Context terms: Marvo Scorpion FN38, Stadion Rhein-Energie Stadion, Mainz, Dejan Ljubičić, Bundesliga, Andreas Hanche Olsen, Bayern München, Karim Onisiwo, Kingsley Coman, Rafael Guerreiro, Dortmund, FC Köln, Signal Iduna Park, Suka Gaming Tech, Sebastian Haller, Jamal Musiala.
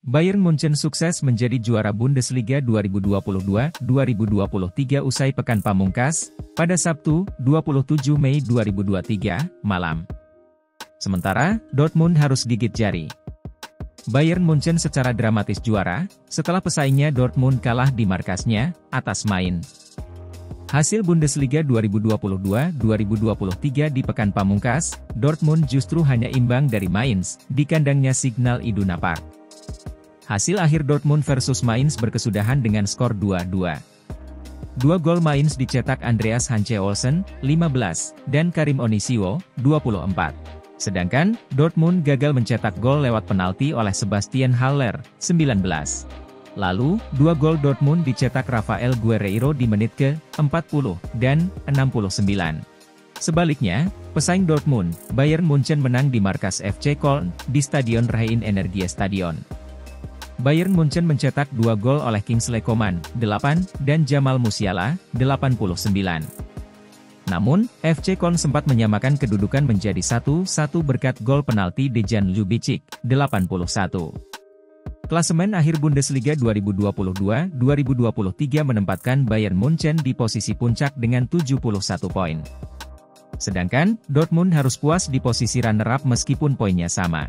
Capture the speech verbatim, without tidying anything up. Bayern München sukses menjadi juara Bundesliga dua ribu dua puluh dua dua ribu dua puluh tiga usai pekan pamungkas, pada Sabtu, dua puluh tujuh Mei dua ribu dua puluh tiga, malam. Sementara, Dortmund harus gigit jari. Bayern München secara dramatis juara, setelah pesaingnya Dortmund kalah di markasnya, atas Mainz. Hasil Bundesliga dua ribu dua puluh dua dua ribu dua puluh tiga di pekan pamungkas, Dortmund justru hanya imbang dari Mainz, di kandangnya Signal Iduna Park. Hasil akhir Dortmund versus Mainz berkesudahan dengan skor dua dua. Dua gol Mainz dicetak Andreas Hanche Olsen, lima belas, dan Karim Onisiwo, dua puluh empat. Sedangkan, Dortmund gagal mencetak gol lewat penalti oleh Sebastian Haller, sembilan belas. Lalu, dua gol Dortmund dicetak Rafael Guerreiro di menit ke-empat puluh dan enam puluh sembilan. Sebaliknya, pesaing Dortmund, Bayern München menang di markas F C Köln, di Stadion Rhein-Energie Stadion. Bayern München mencetak dua gol oleh Kingsley Coman, delapan, dan Jamal Musiala, delapan puluh sembilan. Namun, F C Köln sempat menyamakan kedudukan menjadi satu satu berkat gol penalti Dejan Ljubičić, delapan puluh satu. Klasemen akhir Bundesliga dua ribu dua puluh dua dua ribu dua puluh tiga menempatkan Bayern München di posisi puncak dengan tujuh puluh satu poin. Sedangkan, Dortmund harus puas di posisi runner-up meskipun poinnya sama.